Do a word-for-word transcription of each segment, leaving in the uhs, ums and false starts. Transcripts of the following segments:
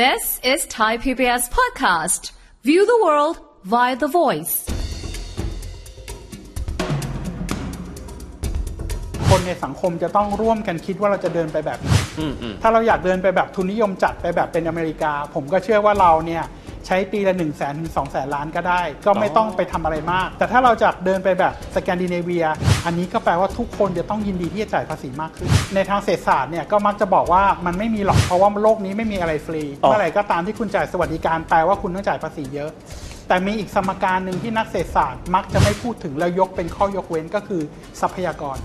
This is Thai พี บี เอस Podcast. View the world via the voice. คนในสังคมจะต้องร่วมกันคิดว่าเราจะเดินไปแบบไหนถ้าเราอยากเดินไปแบบทุนนิยมจัดไปแบบเป็นอเมริกาผมก็เชื่อว่าเราเนี่ยใช้ปีละ หนึ่งแสนถึงสองแสนล้านก็ได้ก็ไม่ต้องไปทำอะไรมากแต่ถ้าเราจะเดินไปแบบสแกนดิเนเวียอันนี้ก็แปลว่าทุกคนจะต้องยินดีที่จะจ่ายภาษีมากขึ้นในทางเศรษฐศาสตร์เนี่ยก็มักจะบอกว่ามันไม่มีหรอกเพราะว่าโลกนี้ไม่มีอะไรฟรีเมื่อไหร่ก็ตามที่คุณจ่ายสวัสดิการแปลว่าคุณต้องจ่ายภาษีเยอะแต่มีอีกสมการหนึ่งที่นักเศรษฐศาสตร์มักจะไม่พูดถึงแล้วยกเป็นข้อยกเว้นก็คือทรัพยากร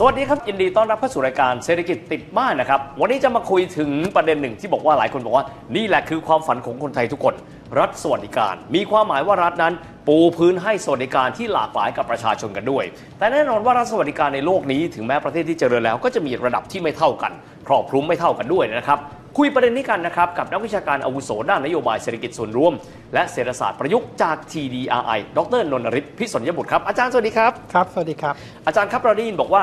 สวัสดีครับยินดีต้อนรับเข้าสู่รายการเศรษฐกิจติดบ้านนะครับวันนี้จะมาคุยถึงประเด็นหนึ่งที่บอกว่าหลายคนบอกว่านี่แหละคือความฝันของคนไทยทุกคนรัฐสวัสดิการมีความหมายว่ารัฐนั้นปูพื้นให้สวัสดิการที่หลากหลายกับประชาชนกันด้วยแต่แน่นอนว่ารัฐสวัสดิการในโลกนี้ถึงแม้ประเทศที่เจริญแล้วก็จะมีระดับที่ไม่เท่ากันครอบคลุมไม่เท่ากันด้วยนะครับคุยประเด็นนี้กันนะครับกับนักวิชาการอาวุโสด้านนโยบายเศรษฐกิจส่วนรวมและเศรษฐศาสตร์ประยุกต์จาก ที ดี อาร์ ไอ ดร.นนทฤทธิ์พิศนยบุตรครับอาจารย์สวัสดีครับครับสวัสดีครับอาจารย์ครับเราได้ยินบอกว่า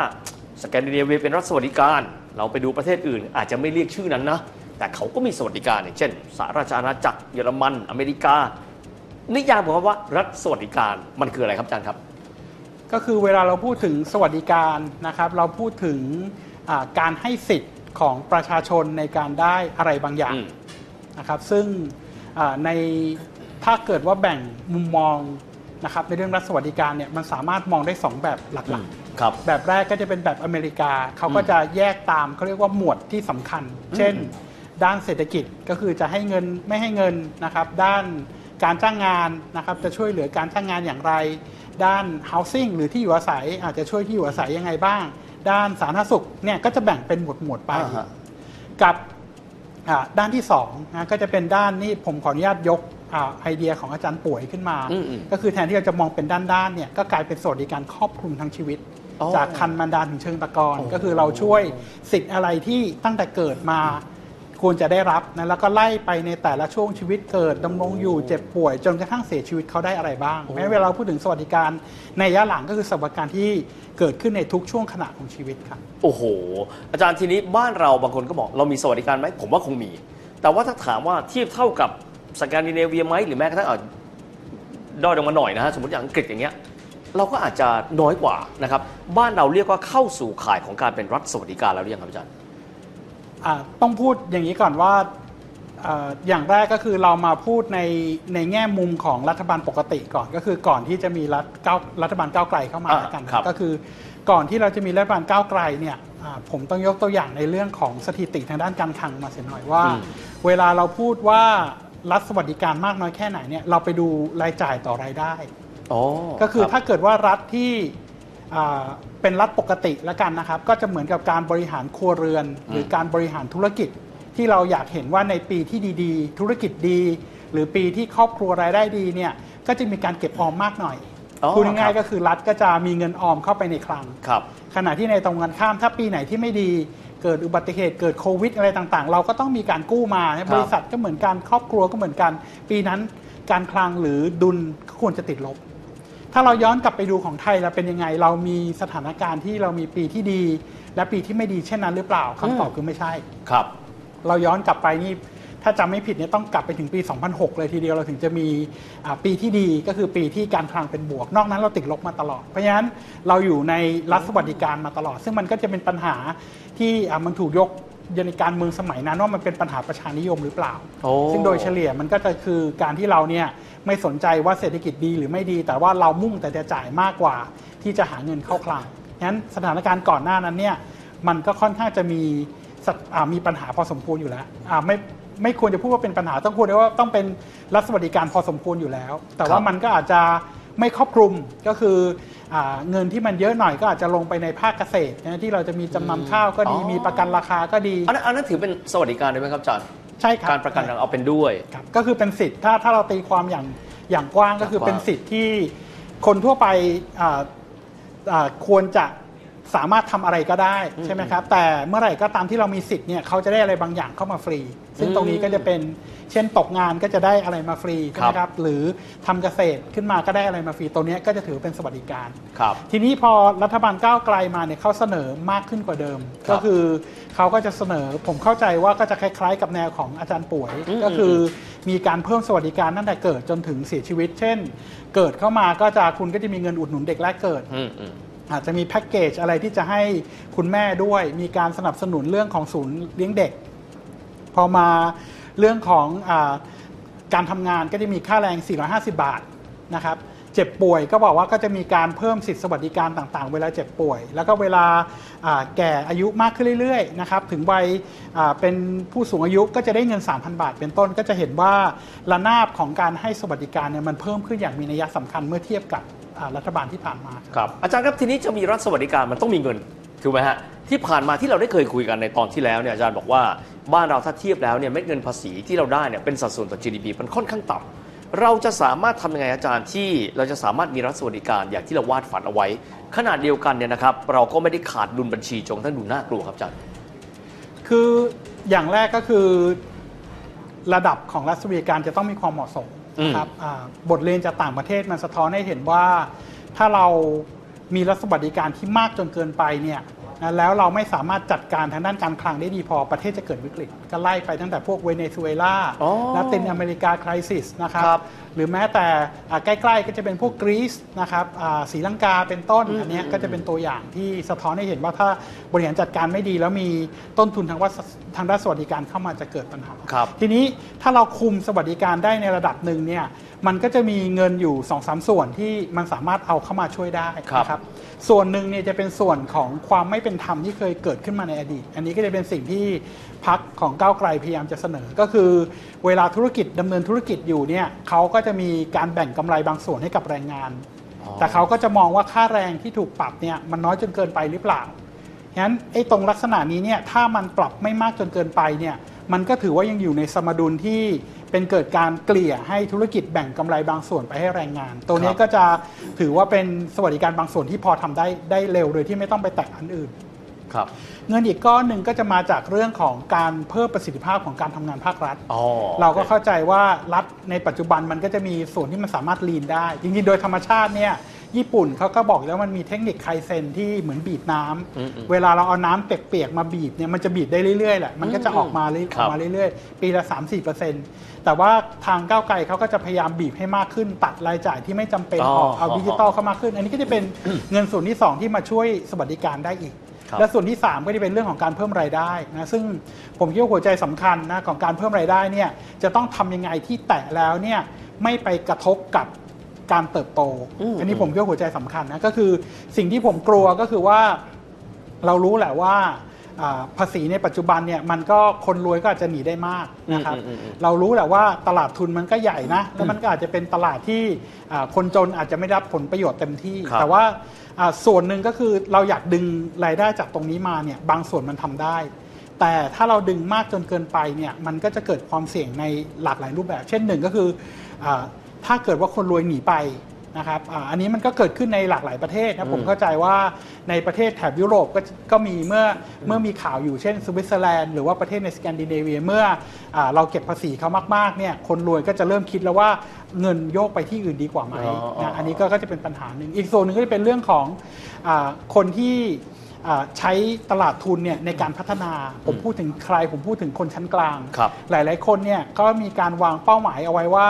สแกนดิเนเวียเป็นรัฐสวัสดิการเราไปดูประเทศอื่นอาจจะไม่เรียกชื่อนั้นนะแต่เขาก็มีสวัสดิการอย่างเช่นสหราชอาณาจักรเยอรมันอเมริกานิยามของคำว่ารัฐสวัสดิการมันคืออะไรครับอาจารย์ครับก็คือเวลาเราพูดถึงสวัสดิการนะครับเราพูดถึงการให้สิทธิ์ของประชาชนในการได้อะไรบางอย่างนะครับซึ่งในถ้าเกิดว่าแบ่งมุมมองนะครับในเรื่องรัฐสวัสดิการเนี่ยมันสามารถมองได้สองแบบหลักๆครับแบบแรกก็จะเป็นแบบอเมริกาเขาก็จะแยกตามเขาเรียกว่าหมวดที่สำคัญเช่นด้านเศรษฐกิจก็คือจะให้เงินไม่ให้เงินนะครับด้านการจ้างงานนะครับจะช่วยเหลือการจ้างงานอย่างไรด้าน housing หรือที่อยู่อาศัยอาจจะช่วยที่อยู่อาศัยยังไงบ้างด้านสาธารณสุขเนี่ยก็จะแบ่งเป็นหมวดหมวดไปกับด้านที่สองนะก็จะเป็นด้านนี่ผมขออนุญาตยกไอเดียของอาจารย์ป่วยขึ้นมาก็คือแทนที่เราจะมองเป็นด้านๆเนี่ยก็กลายเป็นสวัสดิการครอบคลุมทั้งชีวิตจากคันมารดาถึงเชิงตะกอนก็คือเราช่วยสิทธิ์อะไรที่ตั้งแต่เกิดมาควรจะได้รับนะแล้วก็ไล่ไปในแต่ละช่วงชีวิตเกิดดำรงอยู่เจ็บป่วยจนกระทั่งเสียชีวิตเขาได้อะไรบ้างแม้เวลาพูดถึงสวัสดิการในระยะหลังก็คือสวัสดิการที่เกิดขึ้นในทุกช่วงขณะของชีวิตครับโอ้โหอาจารย์ทีนี้บ้านเราบางคนก็บอกเรามีสวัสดิการไหมผมว่าคงมีแต่ว่าถ้าถามว่าเทียบเท่ากับสแกนดิเนเวียไหมหรือแม้กระทั่งด้อยลงมาหน่อยนะฮะสมมติอย่างอังกฤษอย่างเงี้ยเราก็อาจจะน้อยกว่านะครับบ้านเราเรียกว่าเข้าสู่ข่ายของการเป็นรัฐสวัสดิการแล้วหรือยังครับอาจารย์ต้องพูดอย่างนี้ก่อนว่า อ, อย่างแรกก็คือเรามาพูดในในแง่มุมของรัฐบาลปกติก่อนก็คือก่อนที่จะมีรัฐก้าวรัฐบาลก้าวไกลเข้ามากันก็คือก่อนที่เราจะมีรัฐบาลก้าวไกลเนี่ยผมต้องยกตัวอย่างในเรื่องของสถิติทางด้านการคลังมาเสียหน่อยว่าเวลาเราพูดว่ารัฐสวัสดิการมากน้อยแค่ไหนเนี่ยเราไปดูรายจ่ายต่อรายได้ก็คือถ้าเกิดว่ารัฐที่เป็นรัฐปกติแล้วกันนะครับก็จะเหมือนกับการบริหารครัวเรือนหรือการบริหารธุรกิจที่เราอยากเห็นว่าในปีที่ดีๆธุรกิจดีหรือปีที่ครอบครัวรายได้ดีเนี่ยก็จะมีการเก็บออมมากหน่อยพูดง่ายๆก็คือรัฐก็จะมีเงินออมเข้าไปในคลังขณะที่ในตรงกันข้ามถ้าปีไหนที่ไม่ดีเกิดอุบัติเหตุเกิดโควิดอะไรต่างๆเราก็ต้องมีการกู้มาบริษัทก็เหมือนกันครอบครัวก็เหมือนกันปีนั้นการคลังหรือดุลควรจะติดลบถ้าเราย้อนกลับไปดูของไทยเราเป็นยังไงเรามีสถานการณ์ที่เรามีปีที่ดีและปีที่ไม่ดีเช่นนั้นหรือเปล่าคำตอบคือไม่ใช่ครับเราย้อนกลับไปนี่ถ้าจำไม่ผิดเนี่ยต้องกลับไปถึงปีสองพันหกเลยทีเดียวเราถึงจะมีปีที่ดีก็คือปีที่การคลังเป็นบวกนอกนั้นเราติดลบมาตลอดเพราะฉะนั้นเราอยู่ในรัฐสวัสดิการมาตลอดซึ่งมันก็จะเป็นปัญหาที่มันถูกยกในการเมืองสมัยนั้นว่ามันเป็นปัญหาประชานิยมหรือเปล่าซึ่งโดยเฉลี่ยมันก็จะคือการที่เราเนี่ยไม่สนใจว่าเศรษฐกิจดีหรือไม่ดีแต่ว่าเรามุ่งแต่จะจ่ายมากกว่าที่จะหาเงินเข้าคลังงั้นสถานการณ์ก่อนหน้านั้นเนี่ยมันก็ค่อนข้างจะมีมีปัญหาพอสมควรอยู่แล้วไม่ไม่ควรจะพูดว่าเป็นปัญหาต้องพูดได้ว่าต้องเป็นรัฐสวัสดิการพอสมควรอยู่แล้วแต่ว่ามันก็อาจจะไม่ครอบคลุมก็คือเงินที่มันเยอะหน่อยก็อาจจะลงไปในภาคเกษตรนะที่เราจะมีจำนำข้าวก็ดีมีประกันราคาก็ดีอันนั้นถือเป็นสวัสดิการได้ไหมครับอาจารย์ใช่ครับการประกันเราเอาเป็นด้วยก็คือเป็นสิทธิ์ถ้าถ้าเราตีความอย่างอย่างกว้างก็คือเป็นสิทธิ์ที่คนทั่วไปควรจะสามารถทำอะไรก็ได้ใช่ไหมครับแต่เมื่อไหร่ก็ตามที่เรามีสิทธิ์เนี่ยเขาจะได้อะไรบางอย่างเข้ามาฟรีซึ่งตรงนี้ก็จะเป็น เช่นตกงานก็จะได้อะไรมาฟรีใช่ไหมครับหรือทำเกษตรขึ้นมาก็ได้อะไรมาฟรีตัวนี้ก็จะถือเป็นสวัสดิการทีนี้พอรัฐบาลก้าวไกลมาเนี่ยเขาเสนอมากขึ้นกว่าเดิมก็คือเขาก็จะเสนอผมเข้าใจว่าก็จะคล้ายๆกับแนวของอาจารย์ป่วยก็คือมีการเพิ่มสวัสดิการตั้งแต่เกิดจนถึงเสียชีวิตเช่นเกิดเข้ามาก็จะคุณก็จะมีเงินอุดหนุนเด็กแรกเกิดอาจจะมีแพ็กเกจอะไรที่จะให้คุณแม่ด้วยมีการสนับสนุนเรื่องของศูนย์เลี้ยงเด็กพอมาเรื่องของอาการทำงานก็จะมีค่าแรงสี่ร้อยห้าสิบบาทนะครับเจ็บป่วยก็บอกว่าก็จะมีการเพิ่มสิทธิสวัสดิการต่างๆเวลาเจ็บป่วยแล้วก็เวลาแก่อายุมากขึ้นเรื่อยๆนะครับถึงวัยเป็นผู้สูงอายุก็จะได้เงิน สามพันบาทเป็นต้นก็จะเห็นว่าระนาบของการให้สวัสดิการเนี่ยมันเพิ่มขึ้นอย่างมีนัยสำคัญเมื่อเทียบกับรัฐบาลที่ผ่านมาครับอาจารย์ครับทีนี้จะมีรัฐสวัสดิการมันต้องมีเงินถูกไหมฮะที่ผ่านมาที่เราได้เคยคุยกันในตอนที่แล้วเนี่ยอาจารย์บอกว่าบ้านเราถ้าเทียบแล้วเนี่ยเม็ดเงินภาษีที่เราได้เนี่ยเป็นสัดส่วนต่อ จี ดี พี มันค่อนข้างต่ำเราจะสามารถทำยังไงอาจารย์ที่เราจะสามารถมีรัฐสวัสดิการอย่างที่เราวาดฝันเอาไว้ขนาดเดียวกันเนี่ยนะครับเราก็ไม่ได้ขาดดุลบัญชีจงทั้งดูน่ากลัวครับอาจารย์คืออย่างแรกก็คือระดับของรัฐสวัสดิการจะต้องมีความเหมาะสมครับบทเรียนจากต่างประเทศมันสะท้อนให้เห็นว่าถ้าเรามีรัฐสวัสดิการที่มากจนเกินไปเนี่ยแล้วเราไม่สามารถจัดการทางด้านการคลังได้ดีพอประเทศจะเกิดวิกฤตก็ไล่ไปตั้งแต่พวกเวเนซุเอลาและตินอเมริกาคริสิสนะครับหรือแม้แต่ใกล้ๆก็จะเป็นพวกกรีซนะครับศรีลังกาเป็นต้นอันนี้ก็จะเป็นตัวอย่างที่สะท้อนให้เห็นว่าถ้าบริหารจัดการไม่ดีแล้วมีต้นทุนทางว่าทางด้านสวัสดิการเข้ามาจะเกิดปัญหาทีนี้ถ้าเราคุมสวัสดิการได้ในระดับหนึ่งเนี่ยมันก็จะมีเงินอยู่ สองสาม ส่วนที่มันสามารถเอาเข้ามาช่วยได้นะครับส่วนหนึ่งเนี่ยจะเป็นส่วนของความไม่เป็นธรรมที่เคยเกิดขึ้นมาในอดีตอันนี้ก็จะเป็นสิ่งที่พรรคของก้าวไกลพยายามจะเสนอก็คือเวลาธุรกิจดำเนินธุรกิจอยู่เนี่ยเขาก็จะมีการแบ่งกำไรบางส่วนให้กับแรงงานแต่เขาก็จะมองว่าค่าแรงที่ถูกปรับเนี่ยมันน้อยจนเกินไปหรือเปล่าฉะนั้นไอ้ตรงลักษณะนี้เนี่ยถ้ามันปรับไม่มากจนเกินไปเนี่ยมันก็ถือว่ายังอยู่ในสมดุลที่เป็นเกิดการเกลี่ยให้ธุรกิจแบ่งกำไรบางส่วนไปให้แรงงานตัวนี้ก็จะถือว่าเป็นสวัสดิการบางส่วนที่พอทำได้ได้เร็วโดยที่ไม่ต้องไปแตะอันอื่นครับเงินอีกก้อนหนึ่งก็จะมาจากเรื่องของการเพิ่มประสิทธิภาพของการทำงานภาครัฐเราก็เข้าใจว่ารัฐในปัจจุบันมันก็จะมีส่วนที่มันสามารถลีนได้จริงๆโดยธรรมชาติเนี่ยญี่ปุ่นเขาก็บอกแล้วมันมีเทคนิคไคเซนที่เหมือนบีบน้ำเวลาเราเอาน้ำเปียกๆมาบีบเนี่ยมันจะบีบได้เรื่อยๆแหละมันก็จะออกมาเรื่อยออกมาเรื่อยๆปีละ สามถึงสี่เปอร์เซ็นต์ แต่ว่าทางก้าวไกลเขาก็จะพยายามบีบให้มากขึ้นตัดรายจ่ายที่ไม่จำเป็นออกเอาดิจิตอลเข้ามาขึ้นอันนี้ก็จะเป็นเงินส่วนที่สองที่มาช่วยสวัสดิการได้อีกและส่วนที่สามก็จะเป็นเรื่องของการเพิ่มรายได้นะซึ่งผมคิดว่าหัวใจสำคัญนะของการเพิ่มรายได้เนี่ยจะต้องทำยังไงที่แตะแล้วเนี่ยไม่ไปกระทบกับการเติบโต อ, อันนี้ผมคิดว่าหัวใจสำคัญนะก็คือสิ่งที่ผมกลัวก็คือว่าเรารู้แหละว่าภาษีในปัจจุบันเนี่ยมันก็คนรวยก็อาจจะหนีได้มากนะครับเรารู้แหละว่าตลาดทุนมันก็ใหญ่นะแล้วมันก็อาจจะเป็นตลาดที่คนจนอาจจะไม่รับผลประโยชน์เต็มที่แต่ว่าส่วนหนึ่งก็คือเราอยากดึงรายได้จากตรงนี้มาเนี่ยบางส่วนมันทำได้แต่ถ้าเราดึงมากจนเกินไปเนี่ยมันก็จะเกิดความเสี่ยงในหลากหลายรูปแบบเช่นหนึ่งก็คือถ้าเกิดว่าคนรวยหนีไปนะครับ อ, อันนี้มันก็เกิดขึ้นในหลากหลายประเทศนะผมเข้าใจว่าในประเทศแถบยุโรป ก, ก็มีเมื่อเมื่อมีข่าวอยู่เช่นสวิตเซอร์แลนด์หรือว่าประเทศในสแกนดิเนเวียเมื่ อ, อเราเก็บภาษีเขามากๆเนี่ยคนรวยก็จะเริ่มคิดแล้วว่าเงินโยกไปที่อื่นดีกว่าไหม อ, นะอันนี้ก็จะเป็นปัญหาหนึ่งอีกโซนหนึ่งก็จะเป็นเรื่องของอคนที่ใช้ตลาดทุนเนี่ยในการพัฒนาผมพูดถึงใครผมพูดถึงคนชั้นกลางหลายๆคนเนี่ยก็มีการวางเป้าหมายเอาไว้ว่า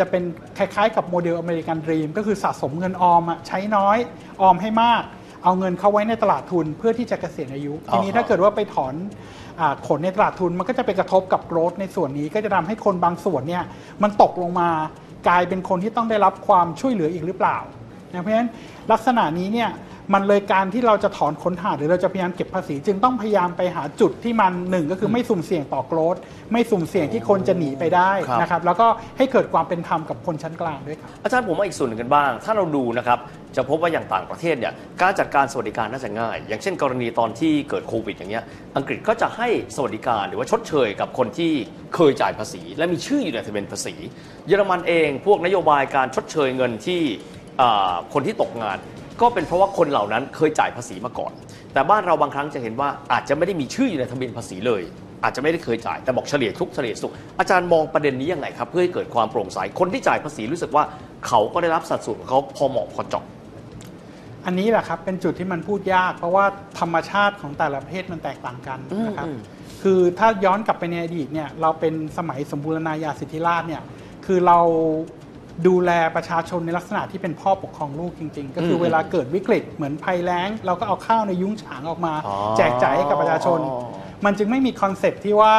จะเป็นคล้ายๆกับโมเดลอเมริกันดรีมก็คือสะสมเงินออมใช้น้อยออมให้มากเอาเงินเข้าไว้ในตลาดทุนเพื่อที่จะเกษียณอายุทีนี้ถ้าเกิดว่าไปถอนขนในตลาดทุนมันก็จะไปกระทบกับโกรธในส่วนนี้ก็จะทำให้คนบางส่วนเนี่ยมันตกลงมากลายเป็นคนที่ต้องได้รับความช่วยเหลืออีกหรือเปล่าเพราะฉะนั้นลักษณะนี้เนี่ยมันเลยการที่เราจะถอนขนหาหรือเราจะพยายามเก็บภาษีจึงต้องพยายามไปหาจุดที่มันหนึ่งก็คือไม่สุ่มเสี่ยงต่อโกรธไม่สุ่มเสี่ยงที่คนจะหนีไปได้นะครับแล้วก็ให้เกิดความเป็นธรรมกับคนชั้นกลางด้วยครับอาจารย์ผมมาอีกส่วนหนึ่งกันบ้างถ้าเราดูนะครับจะพบว่าอย่างต่างประเทศเนี่ยการจัดการสวัสดิการน่าจะง่ายอย่างเช่นกรณีตอนที่เกิดโควิดอย่างเงี้ยอังกฤษก็จะให้สวัสดิการหรือว่าชดเชยกับคนที่เคยจ่ายภาษีและมีชื่ออยู่ในทะเบียนภาษีเยอรมันเองพวกนโยบายการชดเชยเงินที่คนที่ตกงานก็เป็นเพราะว่าคนเหล่านั้นเคยจ่ายภาษีมาก่อนแต่บ้านเราบางครั้งจะเห็นว่าอาจจะไม่ได้มีชื่ออยู่ในทะเบียนภาษีเลย อาจจะไม่ได้เคยจ่ายแต่บอกเฉลี่ยทุกเฉลี่ยสุขอาจารย์มองประเด็นนี้ยังไงครับเพื่อให้เกิดความโปร่งใสคนที่จ่ายภาษีรู้สึกว่าเขาก็ได้รับสัดส่วนของเขาพอเหมาะพอเจาะอันนี้แหละครับเป็นจุดที่มันพูดยากเพราะว่าธรรมชาติของแต่ละประเทศมันแตกต่างกันนะครับคือถ้าย้อนกลับไปในอดีตเนี่ยเราเป็นสมัยสมบูรณาญาสิทธิราชย์เนี่ยคือเราดูแลประชาชนในลักษณะที่เป็นพ่อปกครองลูกจริงๆก็คือเวลาเกิดวิกฤตเหมือนภัยแล้งเราก็เอาข้าวในยุ้งฉางออกมาแจกจ่ายให้กับประชาชนมันจึงไม่มีคอนเซ็ปต์ที่ว่า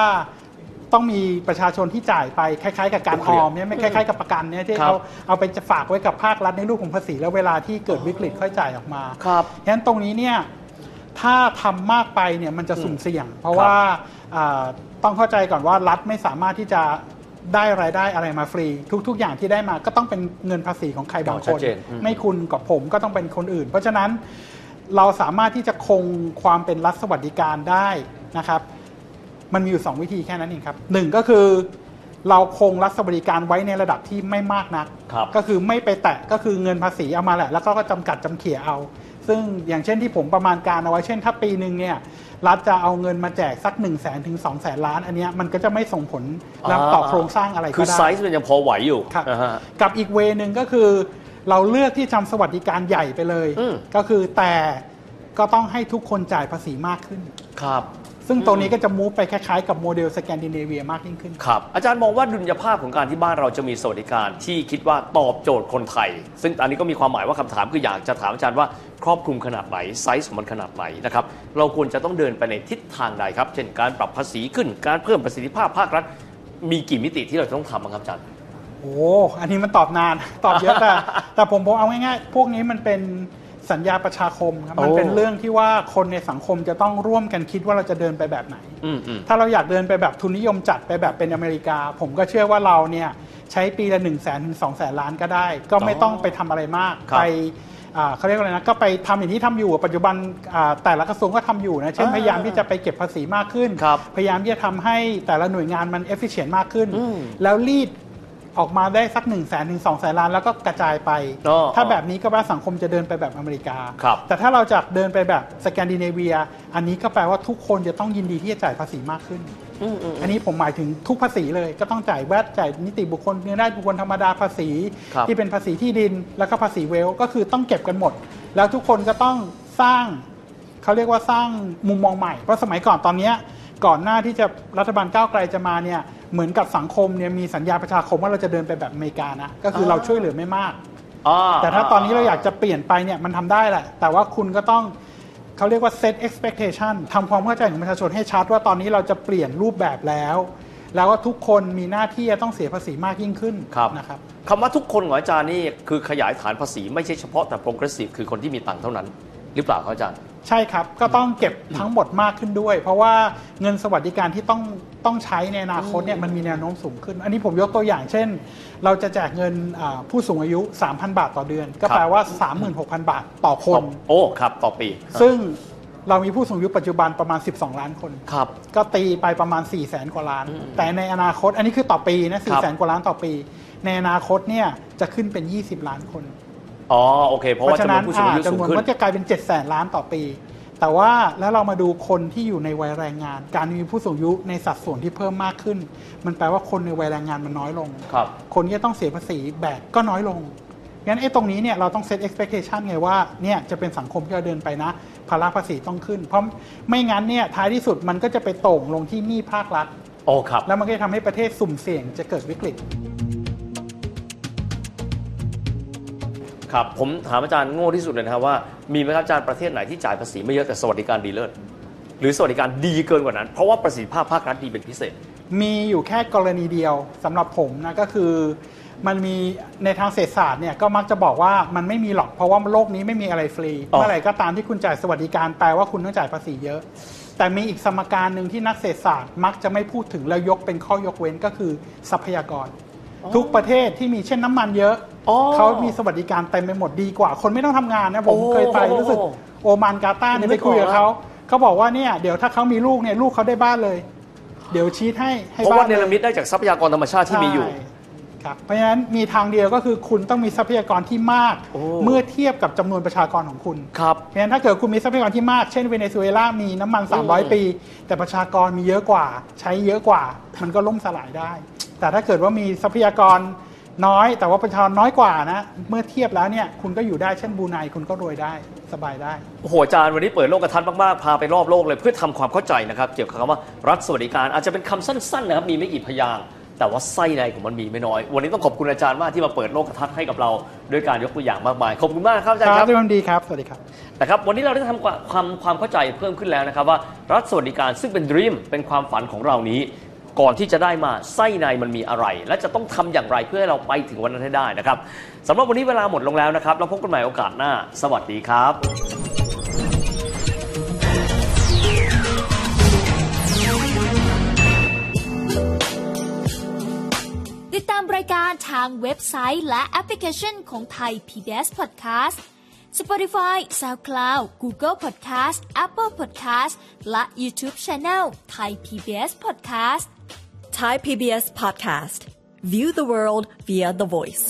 ต้องมีประชาชนที่จ่ายไปคล้ายๆกับการออมเนี่ยไม่คล้ายๆกับประกันเนี่ยที่เอาเอาไปฝากไว้กับภาครัฐในรูปของภาษีแล้วเวลาที่เกิดวิกฤตค่อยจ่ายออกมาครับฉะนั้นตรงนี้เนี่ยถ้าทำมากไปเนี่ยมันจะสุ่มเสี่ยงเพราะว่าต้องเข้าใจก่อนว่ารัฐไม่สามารถที่จะได้รายได้อะไรมาฟรีทุกๆอย่างที่ได้มาก็ต้องเป็นเงินภาษีของใครบางคนไม่คุณกับผมก็ต้องเป็นคนอื่นเพราะฉะนั้นเราสามารถที่จะคงความเป็นรัฐสวัสดิการได้นะครับมันมีอยู่สองวิธีแค่นั้นเองครับหนึ่งก็คือเราคงรัฐสวัสดิการไว้ในระดับที่ไม่มากนักก็คือไม่ไปแตะก็คือเงินภาษีเอามาแหละแล้วก็จำกัดจำเขี่ยเอาซึ่งอย่างเช่นที่ผมประมาณการเอาไว้เช่นถ้าปีหนึ่งเนี่ยรัฐจะเอาเงินมาแจกสัก หนึ่งแสน ถึง สองแสน ล้านอันนี้มันก็จะไม่ส่งผลต่อโครงสร้างอะไรก็ได้คือไซส์มันยังพอไหวอยู่กับอีกเวนึงก็คือเราเลือกที่ทำสวัสดิการใหญ่ไปเลยก็คือแต่ก็ต้องให้ทุกคนจ่ายภาษีมากขึ้นครับซึ่งตรงนี้ก็จะมูฟไปคล้ายๆกับโมเดลสแกนดิเนเวียมากยิ่งขึ้นครับอาจารย์มองว่าดุลยภาพของการที่บ้านเราจะมีสวัสดิการที่คิดว่าตอบโจทย์คนไทยซึ่งอันนี้ก็มีความหมายว่าคำถามคืออยากจะถามอาจารย์ว่าครอบคลุมขนาดไหนไซส์ของมันขนาดไหนนะครับเราควรจะต้องเดินไปในทิศทางใดครับเช่นการปรับภาษีขึ้นการเพิ่มประสิทธิภาพภาครัฐมีกี่มิติที่เราต้องทำบ้างครับอาจารย์โอ้อันนี้มันตอบนานตอบเยอะแต่แต่ผมบอกเอาง่ายๆพวกนี้มันเป็นสัญญาประชาคมครับมันเป็นเรื่องที่ว่าคนในสังคมจะต้องร่วมกันคิดว่าเราจะเดินไปแบบไหนถ้าเราอยากเดินไปแบบทุนนิยมจัดไปแบบเป็นอเมริกาผมก็เชื่อว่าเราเนี่ยใช้ปีละ หนึ่งแสน ถึง สองแสน ล้านก็ได้ก็ไม่ต้องไปทำอะไรมากไปเขาเรียกอะไรนะก็ไปทำอย่างที่ทำอยู่ปัจจุบันแต่ละกระทรวงก็ทำอยู่นะเช่นพยายามที่จะไปเก็บภาษีมากขึ้นพยายามที่จะทำให้แต่ละหน่วยงานมัน efficient มากขึ้นแล้วรีดออกมาได้สัก หนึ่งแสน ถึง สองแสน ล้านแล้วก็กระจายไปถ้าแบบนี้ก็แปลว่าสังคมจะเดินไปแบบอเมริกาแต่ถ้าเราจะเดินไปแบบสแกนดิเนเวียอันนี้ก็แปลว่าทุกคนจะต้องยินดีที่จะจ่ายภาษีมากขึ้น อ, อ, อันนี้ผมหมายถึงทุกภาษีเลยก็ต้องจ่ายแวดจ่ายนิติบุคคลเงินได้บุคคลธรรมดาภาษีที่เป็นภาษีที่ดินแล้วก็ภาษีเวลก็คือต้องเก็บกันหมดแล้วทุกคนก็ต้องสร้างเขาเรียกว่าสร้างมุมมองใหม่เพราะสมัยก่อนตอนนี้ก่อนหน้าที่จะรัฐบาลก้าวไกลจะมาเนี่ยเหมือนกับสังคมเนี่ยมีสัญญาประชาคมว่าเราจะเดินไปแบบอเมริกานะก็คือเราช่วยเหลือไม่มากแต่ถ้าตอนนี้เราอยากจะเปลี่ยนไปเนี่ยมันทำได้แหละแต่ว่าคุณก็ต้องเขาเรียกว่า set expectation ทำความเข้าใจของประชาชนให้ชัดว่าตอนนี้เราจะเปลี่ยนรูปแบบแล้วแล้วก็ทุกคนมีหน้าที่จะต้องเสียภาษีมากยิ่งขึ้นนะครับคำว่าทุกคนของอาจารย์นี่คือขยายฐานภาษีไม่ใช่เฉพาะแต่ progressive คือคนที่มีตังค์เท่านั้นหรือเปล่าครับอาจารย์ใช่ครับก็ต้องเก็บทั้งหมดมากขึ้นด้วยเพราะว่าเงินสวัสดิการที่ต้องต้องใช้ในอนาคตเนี่ยมันมีแนวโน้มสูงขึ้นอันนี้ผมยกตัวอย่างเช่นเราจะแจกเงินผู้สูงอายุ สามพัน บาทต่อเดือนก็แปลว่า สามหมื่นหกพัน บาทต่อคนโอ้ครับต่อปีซึ่งเรามีผู้สูงอายุปัจจุบันประมาณสิบสองล้านคนครับก็ตีไปประมาณ สี่แสน กว่าล้านแต่ในอนาคตอันนี้คือต่อปีนะ สี่แสน กว่าล้านต่อปีในอนาคตเนี่ยจะขึ้นเป็นยี่สิบล้านคนอ๋อโอเคเพราะว่าจำนวนผู้สูงอายุสูงขึ้นมันจะกลายเป็นเจ็ดแสนล้านต่อปีแต่ว่าแล้วเรามาดูคนที่อยู่ในวัยแรงงานการมีผู้สูงอายุในสัดส่วนที่เพิ่มมากขึ้นมันแปลว่าคนในวัยแรงงานมันน้อยลงครับคนที่ต้องเสียภาษีแบกก็น้อยลงงั้นไอ้ตรงนี้เนี่ยเราต้องเซต expectation ไงว่าเนี่ยจะเป็นสังคมที่เราเดินไปนะภาระภาษีต้องขึ้นเพราะไม่งั้นเนี่ยท้ายที่สุดมันก็จะไปตกลงที่หนี้ภาครัฐโอ้ครับแล้วมันก็จะทำให้ประเทศสุ่มเสี่ยงจะเกิดวิกฤตครับผมถามอาจารย์โง่ที่สุดเลยนะครับว่ามีไหมครับอาจารย์ประเทศไหนที่จ่ายภาษีไม่เยอะแต่สวัสดิการดีเลิศหรือสวัสดิการดีเกินกว่านั้นเพราะว่าประสิทธิภาพภาครัฐดีเป็นพิเศษมีอยู่แค่กรณีเดียวสำหรับผมนะก็คือมันมีในทางเศรษฐศาสตร์เนี่ยก็มักจะบอกว่ามันไม่มีหรอกเพราะว่าโลกนี้ไม่มีอะไรฟรีเมื่อไหร่ก็ตามที่คุณจ่ายสวัสดิการแปลว่าคุณต้องจ่ายภาษีเยอะแต่มีอีกสมการหนึ่งที่นักเศรษฐศาสตร์มักจะไม่พูดถึงแล้วยกเป็นข้อยกเว้นก็คือทรัพยากรทุกประเทศที่มีเช่นน้ำมันเยอะ oh. เขามีสวัสดิการเต็มไปหมดดีกว่าคนไม่ต้องทำงานนะผม oh. เคยไปรู้สึกโอมานกาตาร์เนี่ยไปคุยกับเขาเขาบอกว่าเนี่ยเดี๋ยวถ้าเขามีลูกเนี่ยลูกเขาได้บ้านเลยเดี๋ยวชี้ให้ให้บ้านเพราะว่าเนรมิตได้จากทรัพยากรธรรมชาติที่มีอยู่ ครับเพราะฉะนั้นมีทางเดียวก็คือคุณต้องมีทรัพยากรที่มากเมื่อเทียบกับจำนวนประชากรของคุณครับเพราะฉะนั้นถ้าเกิดคุณมีทรัพยากรที่มากเช่นเวเนซุเอลามีน้ำมันสามร้อยปีแต่ประชากรมีเยอะกว่าใช้เยอะกว่ามันก็ล่มสลายได้แต่ถ้าเกิดว่ามีทรัพยากรน้อยแต่ว่าประชากรน้อยกว่านะเมื่อเทียบแล้วเนี่ยคุณก็อยู่ได้เช่นบรูไนคุณก็รวยได้สบายได้โอ้โหอาจารย์วันนี้เปิดโลกทัศน์มากๆพาไปรอบโลกเลยเพื่อทำความเข้าใจนะครับเกี่ยวกับคำว่ารัฐสวัสดิการอาจจะเป็นคำสั้นๆนะครับมีไม่กี่พยางค์แต่ว่าไส้ในของมันมีไม่น้อยวันนี้ต้องขอบคุณอาจารย์มากที่มาเปิดโลกทัศน์ให้กับเราด้วยการยกตัวอย่างมากมายขอบคุณมากครับอาจารย์ครับดีครับสวัสดีครับนะครับวันนี้เราได้ทำความความเข้าใจเพิ่มขึ้นแล้วนะครับว่ารัฐสวัสดิการซึ่งเป็นดรีมเป็นความฝันของเรานี้ก่อนที่จะได้มาไส้ในมันมีอะไรและจะต้องทำอย่างไรเพื่อให้เราไปถึงวันนั้นให้ได้นะครับสำหรับวันนี้เวลาหมดลงแล้วนะครับเราพบกันใหม่โอกาสหน้าสวัสดีครับติดตามรายการทางเว็บไซต์และแอปพลิเคชันของ Thai พี บี เอส Podcast Spotify SoundCloud Google Podcast Apple Podcast และ YouTube Channel Thai พี บี เอส Podcast Thai พี บี เอส Podcast View the world via the voice